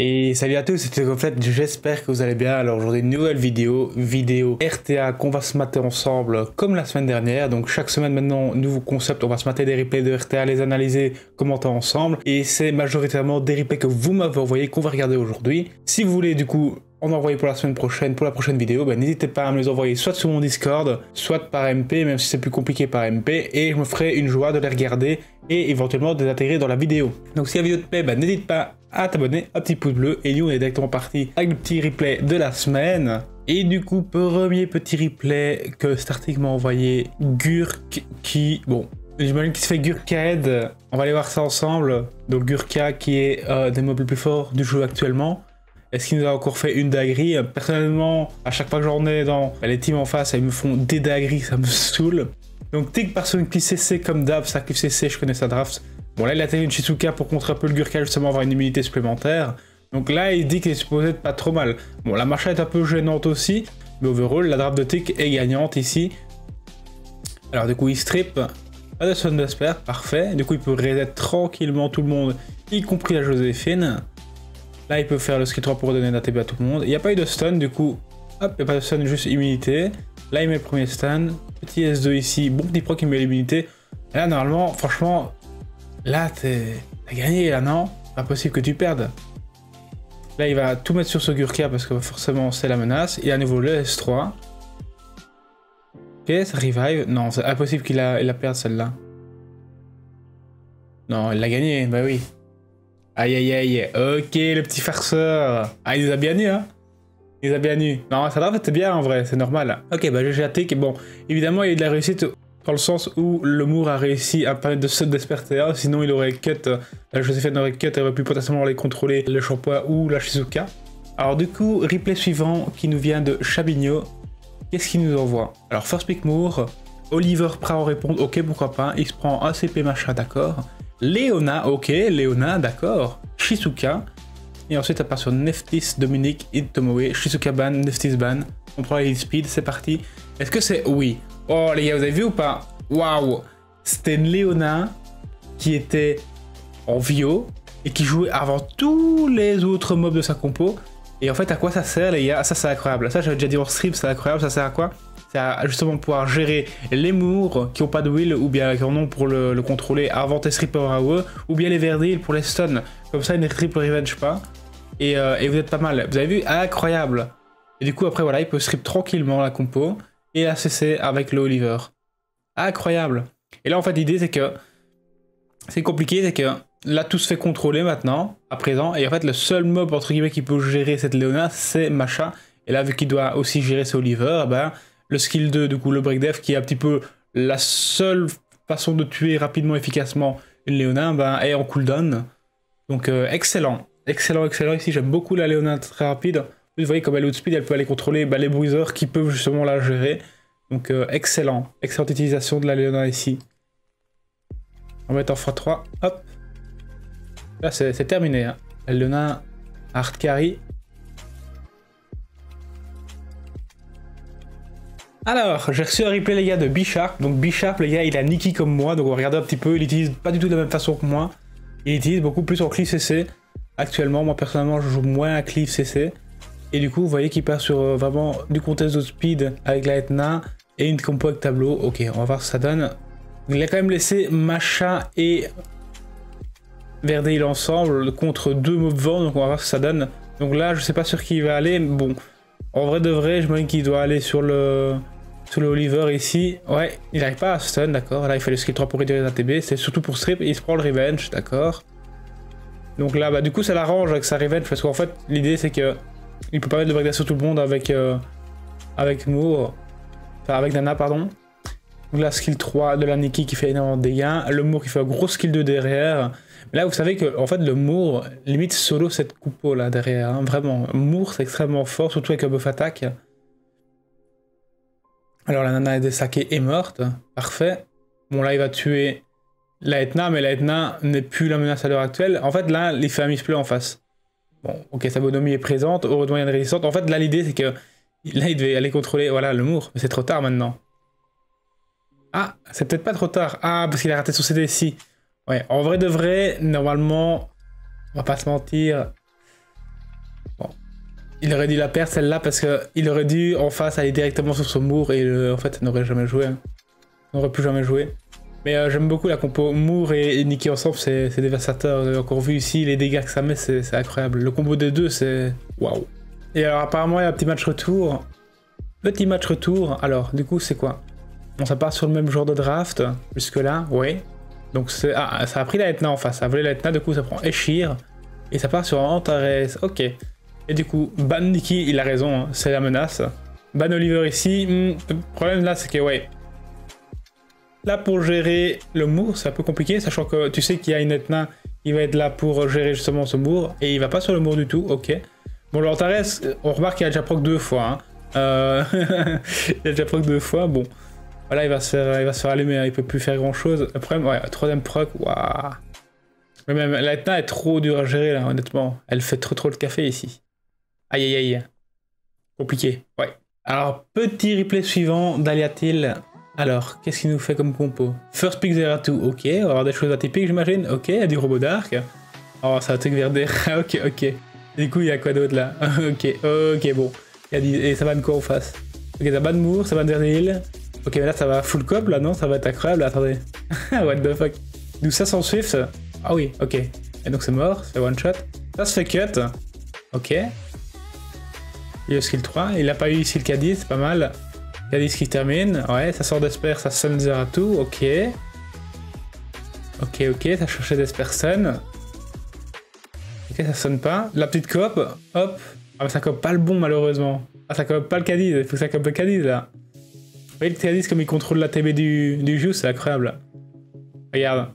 Et salut à tous, c'était Goflet, j'espère que vous allez bien. Alors aujourd'hui une nouvelle vidéo RTA qu'on va se mater ensemble comme la semaine dernière. Donc chaque semaine maintenant, nouveau concept, on va se mater des replays de RTA, les analyser, commenter ensemble. Et c'est majoritairement des replays que vous m'avez envoyés qu'on va regarder aujourd'hui. Si vous voulez du coup en envoyer pour la semaine prochaine, pour la prochaine vidéo, ben, n'hésitez pas à me les envoyer soit sur mon Discord, soit par MP, même si c'est plus compliqué par MP. Et je me ferai une joie de les regarder et éventuellement de les intégrer dans la vidéo. Donc si la vidéo te plaît, ben, n'hésite pas à t'abonner, un petit pouce bleu, et nous on est directement parti avec le petit replay de la semaine. Et du coup, premier petit replay que Startic m'a envoyé, Gurk qui, bon, j'imagine qu'il se fait Gurkhead, on va aller voir ça ensemble. Donc Gurkha qui est des mobs les plus forts du jeu actuellement. Est-ce qu'il nous a encore fait une daggerie? Personnellement, à chaque fois que j'en ai dans les teams en face, ils me font des daggeries, ça me saoule. Donc Tic par son clic CC comme d'hab, ça clic CC, je connais sa draft. Bon là il a tiré une Chizuka pour contrer un peu le Gurkha, justement avoir une immunité supplémentaire. Donc là il dit qu'il est supposé être pas trop mal. Bon la Macha est un peu gênante aussi, mais overall la drape de Tic est gagnante ici. Alors du coup il strip, pas de son d'asper, parfait. Du coup il peut reset tranquillement tout le monde, y compris la Joséphine. Là il peut faire le skill 3 pour redonner d'ATB à tout le monde. Il n'y a pas eu de stun du coup, hop il n'y a pas de stun, juste immunité. Là il met le premier stun, petit S2 ici, bon petit proc il met l'immunité. Là normalement, franchement... Là, t'as gagné, là, non? Pas possible que tu perdes. Là, il va tout mettre sur ce Gurkha parce que forcément, c'est la menace. Il a à nouveau le S3. Ok, ça revive. Non, c'est impossible qu'il la perde, celle-là. Non, il l'a gagné, bah oui. Aïe, aïe, aïe. Ok, le petit farceur. Ah, il les a bien eus, hein? Il les a bien eus. Non, ça doit être bien, en vrai, c'est normal. Ok, bah, j'ai attaqué. Bon, évidemment, il y a eu de la réussite... Dans le sens où le Moore a réussi à permettre de se desperter, sinon il aurait cut, la Joséphine aurait cut, elle aurait pu potentiellement les contrôler, le shampoing ou la Chizuka. Alors du coup, replay suivant qui nous vient de Chabigno, qu'est-ce qu'il nous envoie? Alors first pick Moore, Oliver prêt à en répondre, ok pourquoi pas, il se prend ACP Macha, d'accord. Leona, ok, Leona, d'accord. Chizuka, et ensuite à part sur Neftis, Dominique et Tomoe, Chizuka ban, Neftis ban, on prend les speed, c'est parti. Est-ce que c'est oui? Oh les gars, vous avez vu ou pas? Waouh! C'était une Leona qui était en VO et qui jouait avant tous les autres mobs de sa compo. Et en fait, à quoi ça sert les gars? Ça, c'est incroyable. Ça, j'avais déjà dit en strip, c'est incroyable. Ça sert à quoi? C'est à justement pouvoir gérer les Moors qui n'ont pas de will ou bien qui en ont pour le contrôler avant tes strip power à eux, ou bien les Verdil pour les stun. Comme ça, ils ne triple revenge pas. Et vous êtes pas mal. Vous avez vu? Incroyable! Et du coup, après, voilà, il peut strip tranquillement la compo. Et la CC avec le Oliver. Incroyable. Et là en fait l'idée c'est que c'est compliqué, c'est que là tout se fait contrôler maintenant à présent, et en fait le seul mob entre guillemets qui peut gérer cette Leona c'est Macha, et là vu qu'il doit aussi gérer ce Oliver, ben, le skill 2 du coup le break def qui est un petit peu la seule façon de tuer rapidement efficacement une Leona, ben, est en cooldown. Donc excellent ici, j'aime beaucoup la Leona très rapide. Vous voyez comme elle est outspeed, elle peut aller contrôler bah, les bruiseurs qui peuvent justement la gérer. Donc excellente utilisation de la Leona ici. On va mettre en x3, hop. Là c'est terminé. Hein. La Leona hard carry. Alors, j'ai reçu un replay les gars de Bisharp. Donc Bisharp les gars, il a Niki comme moi. Donc on va regarder un petit peu, il utilise pas du tout de la même façon que moi. Il utilise beaucoup plus en clip CC. Actuellement, moi personnellement, je joue moins à clip CC. Et du coup, vous voyez qu'il part sur vraiment du contest de speed avec la Etna et une compo avec tableau. Ok, on va voir ce que ça donne. Il a quand même laissé Macha et Verdil ensemble contre deux mobs vents. Donc on va voir ce que ça donne. Donc là, je sais pas sur qui il va aller. Mais bon, en vrai de vrai, je me dis qu'il doit aller sur le Oliver ici. Ouais, il n'arrive pas à stun, d'accord. Là, il fait le skill 3 pour réduire les ATB. C'est surtout pour strip et il se prend le revenge, d'accord. Donc là, bah du coup, ça l'arrange avec sa revenge parce qu'en fait, l'idée c'est que il peut pas mettre le breakdown sur tout le monde avec Moore, enfin avec Nana pardon. Donc là skill 3 de la Niki qui fait énormément de dégâts, le Moore qui fait un gros skill 2 derrière. Mais là vous savez que en fait le Moore limite solo cette coupeau là derrière, hein. Vraiment. Moore c'est extrêmement fort, surtout avec un buff attaque. Alors la Nana est désacquée et morte, parfait. Bon là il va tuer la Etna, mais la Etna n'est plus la menace à l'heure actuelle. En fait là il fait un misplay en face. Bon, ok, sa bonhomie est présente, heureusement il y a une résistante. En fait, là, l'idée, c'est que là, il devait aller contrôler, voilà, le Moore. Mais c'est trop tard, maintenant. Ah, c'est peut-être pas trop tard. Ah, parce qu'il a raté son CD, si. Ouais, en vrai de vrai, normalement, on va pas se mentir, Il aurait dû la perdre celle-là parce qu'il aurait dû en face aller directement sur son Moore et en fait n'aurait jamais joué. N'aurait plus jamais joué. Mais j'aime beaucoup la compo Moore et Niki ensemble, c'est dévastateur. Vous avez encore vu ici les dégâts que ça met, c'est incroyable. Le combo des deux, c'est waouh. Et alors apparemment il y a un petit match retour. Petit match retour, alors du coup c'est quoi? On ça part sur le même jour de draft, jusque là, ouais. Donc ah, ça a pris la Etna en face, ça a volé la Etna, du coup ça prend Eshir. Et ça part sur Antares, ok. Et du coup, ban Niki, il a raison, hein, c'est la menace. Ban Oliver ici, le problème là c'est que ouais. Là pour gérer le Moore c'est un peu compliqué, sachant que tu sais qu'il y a une Etna qui va être là pour gérer justement ce Moore. Et il va pas sur le Moore du tout, ok. Bon le Antares, on remarque qu'il a déjà proc deux fois. Hein. Il a déjà proc deux fois, bon. Voilà, il va se faire allumer, il peut plus faire grand chose. Le problème, ouais, troisième proc, waouh. Mais même la Etna est trop dure à gérer là, honnêtement. Elle fait trop le café ici. Aïe aïe aïe. Compliqué, ouais. Alors, petit replay suivant d'Aliatil. Alors, qu'est-ce qu'il nous fait comme compo? First pick 0-2, ok. On va avoir des choses atypiques, j'imagine. Ok, il y a du robot d'arc. Oh, c'est un truc verdé. Ok, ok. Et du coup, il y a quoi d'autre là? Ok, ok, bon. Et ça va de quoi on fasse? Ok, ça va de Moore, ça va de Verdil. Ok, mais là ça va full cop là, non? Ça va être incroyable, attendez. What the fuck? D'où ça sans Swift? Ah oui, ok. Et donc c'est mort, c'est one shot. Ça se fait cut. Ok. Il a skill 3. Il n'a pas eu ici le Cadiz, c'est pas mal. Cadiz qui termine. Ouais, ça sort d'Esper, ça Sun Zeratou. Ok. Ok, ok, ça cherchait d'Esper Sun. Ok, ça sonne pas. La petite coop, hop. Ah, mais ça cope pas le bon malheureusement. Ah, ça cope pas le Cadiz, il faut que ça cope le Cadiz là. Voyez le Cadiz comme il contrôle la TB du Jou, c'est incroyable. Regarde.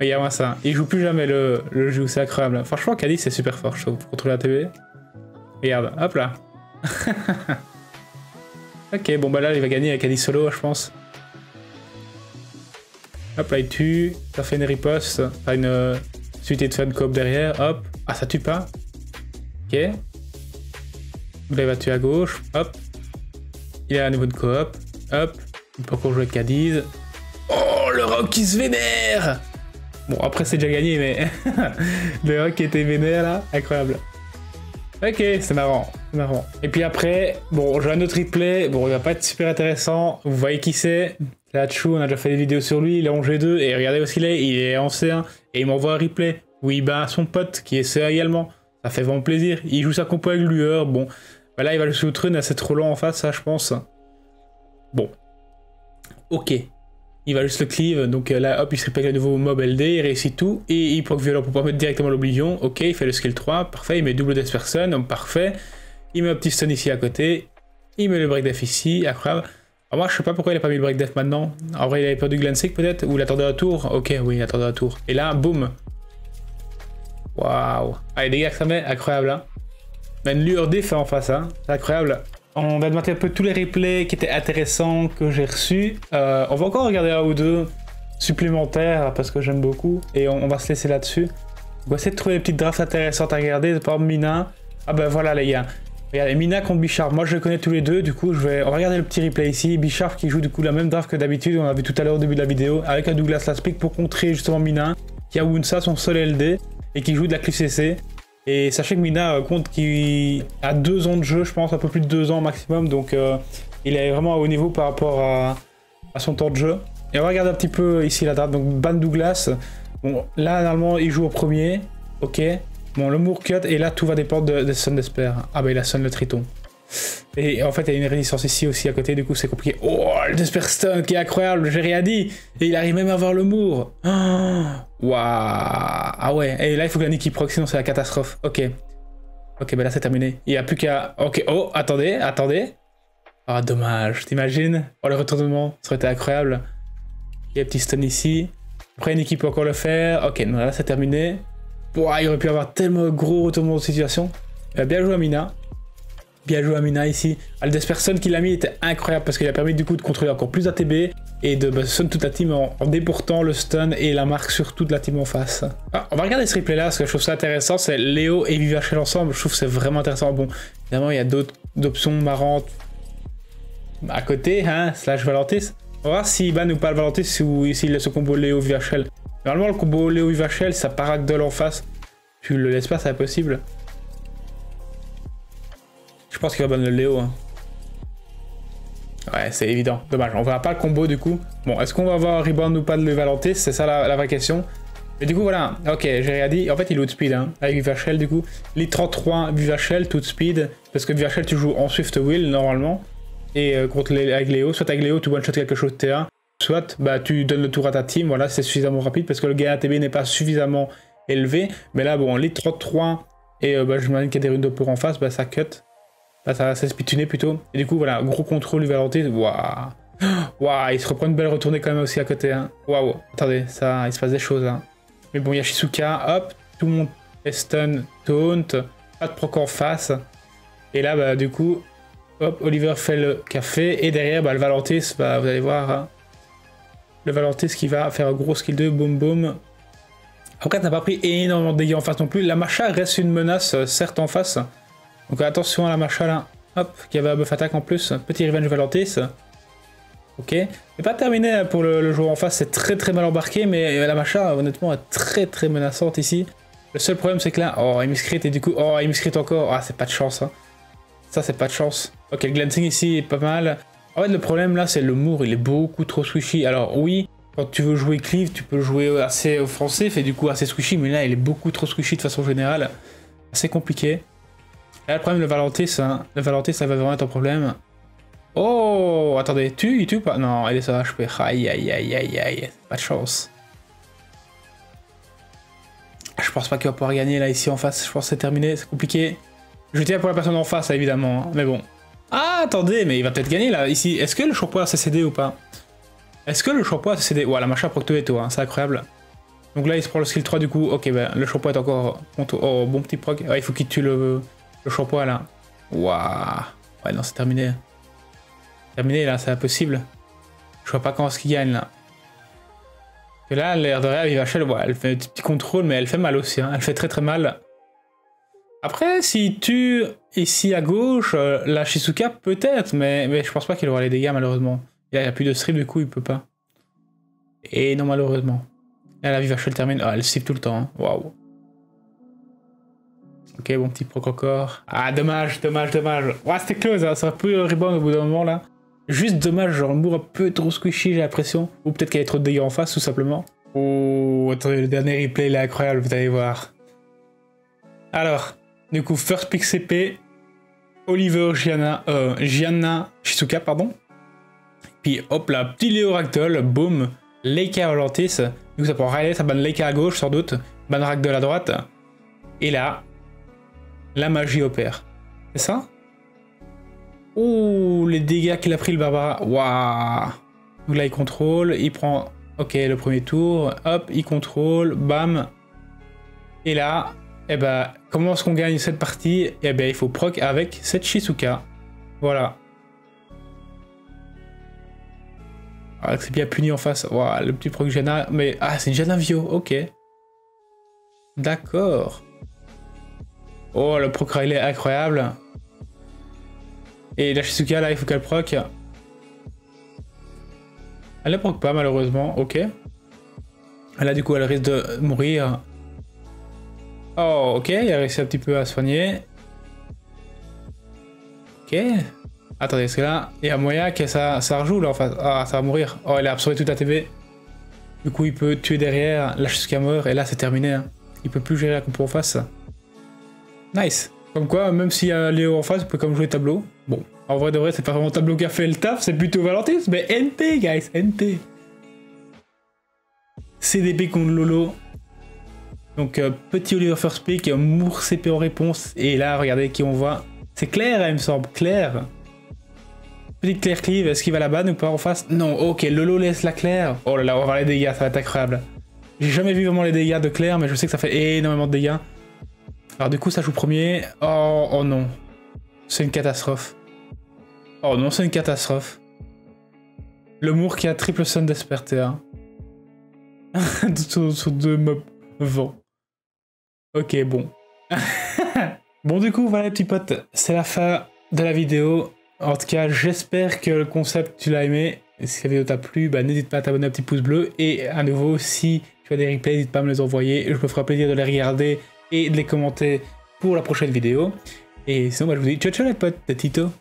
Regarde-moi ça. Il joue plus jamais le Jou, c'est incroyable. Franchement, Cadiz, c'est super fort, je trouve, pour contrôler la TB. Regarde, hop là. Ok, bon bah là, il va gagner avec Cadiz solo, je pense. Hop là, il tue. Ça fait une riposte. Enfin, une suite de fun coop derrière. Hop. Ah, ça tue pas. Ok. Là, il va tuer à gauche. Hop. Il est à niveau de coop. Hop. Il peut encore jouer avec Cadiz. Oh, le rock qui se vénère! Bon, après, c'est déjà gagné, mais... le rock qui était vénère, là. Incroyable. Ok, c'est marrant. Marrant. Et puis après, bon, j'ai un autre replay. Bon, il va pas être super intéressant. Vous voyez qui c'est? C'est la Chou, on a déjà fait des vidéos sur lui. Il est en G2. Et regardez où est-ce qu'il est. Il est en C1. Et il m'envoie un replay. Oui, bah, son pote, qui est C1 également. Ça fait vraiment plaisir. Il joue sa compo avec Lueur. Bon... Bah là, il va le sous trune, c'est trop lent en face, ça, je pense. Bon. Ok. Il va juste le cleave, donc là, hop, il se répète le nouveau mob LD, il réussit tout, et il proc violent pour pas mettre directement l'oblivion. Ok, il fait le skill 3, parfait, il met double death person, parfait. Il met un petit stun ici à côté, il met le break death ici, incroyable. Alors moi, je sais pas pourquoi il a pas mis le break death maintenant. En vrai, il avait peur du Glansic peut-être, ou il attendait un tour. Ok, oui, il attendait un tour. Et là, boum. Waouh. Ah, les dégâts que ça met, incroyable, hein. Une lueur d'effet en face, hein. C'est incroyable. On va demander un peu tous les replays qui étaient intéressants que j'ai reçus. On va encore regarder un ou deux supplémentaires parce que j'aime beaucoup et on va se laisser là-dessus. On va essayer de trouver des petites drafts intéressantes à regarder. Par exemple, Mina. Ah ben voilà les gars. Regardez, Mina contre Bichard. Moi je les connais tous les deux. Du coup, on va regarder le petit replay ici. Bichard qui joue du coup la même draft que d'habitude. On l'a vu tout à l'heure au début de la vidéo avec un Douglas Laspic pour contrer justement Mina qui a Wunsa son seul LD et qui joue de la Cliff CC. Et sachez que Mina compte qui a 2 ans de jeu, je pense, un peu plus de 2 ans maximum. Donc il est vraiment à haut niveau par rapport à son temps de jeu. Et on va regarder un petit peu ici la draft. Donc Ban Douglas. Bon, là, normalement, il joue au premier. Ok. Bon, le Moore cut. Et là, tout va dépendre de Sun d'Esper. Ah, bah, il a Sun le Triton. Et en fait, il y a une résistance ici aussi à côté. Du coup, c'est compliqué. Oh, le Desper Stun qui est incroyable. J'ai rien dit. Et il arrive même à avoir le Moore. Oh. Waouh! Ah ouais, et là il faut que la Niki proc, sinon c'est la catastrophe. Ok. Ok, bah là c'est terminé. Il n'y a plus qu'à... Ok, oh, attendez, attendez. Ah, oh, dommage, t'imagines? Oh, le retournement, ça aurait été incroyable. Il y a un petit stun ici. Après, Niki peut encore le faire. Ok, non, là c'est terminé. Ouah, il aurait pu avoir tellement gros retournement de situation. Il a bien joué à Mina. Bien joué à Mina ici. Le Desperson qu'il a mis était incroyable parce qu'il a permis du coup de contrôler encore plus ATB et de stun toute la team en déportant le stun et la marque sur toute la team en face. Ah, on va regarder ce replay là parce que je trouve ça intéressant. C'est Léo et Vivachel ensemble. Je trouve que c'est vraiment intéressant. Bon, évidemment, il y a d'autres options marrantes à côté, hein, slash Valentis. On va voir s'il ban ou pas le Valentis ou s'il laisse le combo Léo-Vivachel. Normalement, le combo Léo-Vivachel, ça part Ragdoll en face. Tu le laisses pas, c'est impossible. Je pense qu'il va ban le Léo. Hein. Ouais, c'est évident. Dommage, on verra pas le combo du coup. Bon, est-ce qu'on va avoir rebound ou pas de Valentis? C'est ça la vraie question. Mais du coup, voilà. Ok, j'ai rien dit. En fait, il outspeed hein, avec Vivachel du coup. Lead 33, Vivachel, tout speed. Parce que Vivachel, tu joues en Swift Wheel normalement. Et contre avec Léo. Soit avec Léo, tu one shot quelque chose de T1. Soit bah, tu donnes le tour à ta team. Voilà, c'est suffisamment rapide parce que le gain ATB n'est pas suffisamment élevé. Mais là, bon, lead 33. Et bah, je m'imagine qu'il y a des runes de pour en face. Bah, ça cut. Là, ça s'est spituné plutôt. Et du coup, voilà, gros contrôle du Valentis. Waouh. Waouh, il se reprend une belle retournée quand même aussi à côté. Hein. Waouh. Attendez, ça, il se passe des choses. Hein. Mais bon, il y a Chizuka. Hop, tout le monde est stun, taunt. Pas de proc en face. Et là, bah, du coup, hop, Oliver fait le café. Et derrière, bah, le Valentis, bah, vous allez voir. Hein. Le Valentis qui va faire un gros skill 2. Boum, boum. Après, t'as pas pris énormément de dégâts en face non plus. La Macha reste une menace, certes, en face. Donc attention à la Macha là. Hop, qui avait un buff attaque en plus. Petit revenge Valentis. Ok. C'est pas terminé pour le joueur en face. C'est très très mal embarqué. Mais la Macha, honnêtement, est très très menaçante ici. Le seul problème, c'est que là. Oh, il miscrit et du coup. Oh, il miscrit encore. Ah, c'est pas de chance. Hein. Ça, c'est pas de chance. Ok, le glancing ici est pas mal. En fait, le problème là, c'est le Moore. Il est beaucoup trop squishy. Alors, oui. Quand tu veux jouer Cleave, tu peux jouer assez offensif et du coup assez squishy, mais là il est beaucoup trop squishy de façon générale. C'est compliqué. Là le problème, le Valentis, hein. Le Valentis, ça va vraiment être un problème. Oh, attendez, il tue pas? Non, il est sur HP. Aïe, aïe, aïe, aïe, aïe, pas de chance. Je pense pas qu'il va pouvoir gagner là, ici en face. Je pense que c'est terminé, c'est compliqué. Je tiens pour la personne en face, évidemment, hein. Mais bon. Ah, attendez, mais il va peut-être gagner là, ici. Est-ce que le Chou s'est cédé ou pas? Est-ce que le Chou c'est des... Ouah, la Macha procto et tout, hein, c'est incroyable. Donc là, il se prend le skill 3 du coup. Ok, bah, le Chou est encore... Oh, bon petit proc. Ouais, il faut qu'il tue le Chou là. Waouh. Ouais, non, c'est terminé. Terminé, là, c'est impossible. Je vois pas comment est-ce qu'il gagne, là. Et là, l'air de rêve, Vivachel, ouais, elle fait un petit contrôle, mais elle fait mal aussi. Hein. Elle fait très très mal. Après, s'il tue ici à gauche, la Chizuka, peut-être, mais je pense pas qu'il aura les dégâts, malheureusement. Là, il n'y a plus de strip, du coup, il peut pas. Et non, malheureusement. Là, la Vivachel termine. Ah, elle strip tout le temps. Hein. Waouh. Ok, bon petit proc encore. Ah, dommage, dommage, dommage. Ouah, c'était close. Hein. Ça aurait pu rebound au bout d'un moment, là. Juste dommage, genre, le Moore un peu trop squishy, j'ai l'impression. Ou peut-être qu'il y a trop de dégâts en face, tout simplement. Oh, attendez, le dernier replay, il est incroyable, vous allez voir. Alors, du coup, first pick CP. Oliver, Gianna, Chizuka, pardon. Puis hop là, petit Léo Ragdoll, boum, Leika Valentis. Du coup ça prend Riley, ça ban Leika à gauche sans doute, ban Ragdoll à droite. Et là, la magie opère. C'est ça? Ouh, les dégâts qu'il a pris le Barbara. Waouh. Donc là il contrôle, il prend, ok le premier tour, hop, il contrôle, bam. Et là, eh ben, comment est-ce qu'on gagne cette partie? Eh ben il faut proc avec cette Chizuka. Voilà. Ah, c'est bien puni en face. Waouh, le petit proc Jana. Mais ah, c'est une Jana Vio. Ok. D'accord. Oh, le proc Riley est incroyable. Et la Chizuka là, il faut qu'elle proc. Elle ne proc pas malheureusement. Ok. Là, du coup, elle risque de mourir. Oh, ok. Il a réussi un petit peu à soigner. Ok. Attendez, parce que là, il y a moyen que ça rejoue là en face. Ah, ça va mourir. Oh, il a absorbé toute la TV. Du coup, il peut tuer derrière, lâche jusqu'à mort, et là, c'est terminé. Hein. Il peut plus gérer la compo en face. Nice. Comme quoi, même s'il y a Léo en face, vous pouvez quand même jouer tableau. Bon, en vrai de vrai, c'est pas vraiment tableau qui a fait le taf, c'est plutôt Valentis, mais NT, guys, NT. CDP contre Lolo. Donc, petit Oliver first pick, Moore CP en réponse. Et là, regardez qui on voit. C'est Claire, il me semble. Claire. Petite Claire Cleave, est-ce qu'il va la ban ou pas en face? Non, ok, Lolo laisse la Claire. Oh là là, on va voir les dégâts, ça va être incroyable. J'ai jamais vu vraiment les dégâts de Claire, mais je sais que ça fait énormément de dégâts. Alors du coup, ça joue premier. Oh, oh non. C'est une catastrophe. Oh non, c'est une catastrophe. Le Moore qui a triple Sun d'Esperter. Sur deux mobs vent. Ok, bon. Bon, du coup, voilà les petits potes. C'est la fin de la vidéo. En tout cas, j'espère que le concept, tu l'as aimé. Si la vidéo t'a plu, bah, n'hésite pas à t'abonner à un petit pouce bleu. Et à nouveau, si tu as des replays, n'hésite pas à me les envoyer. Je me ferai plaisir de les regarder et de les commenter pour la prochaine vidéo. Et sinon, moi, je vous dis ciao ciao les potes, Tito.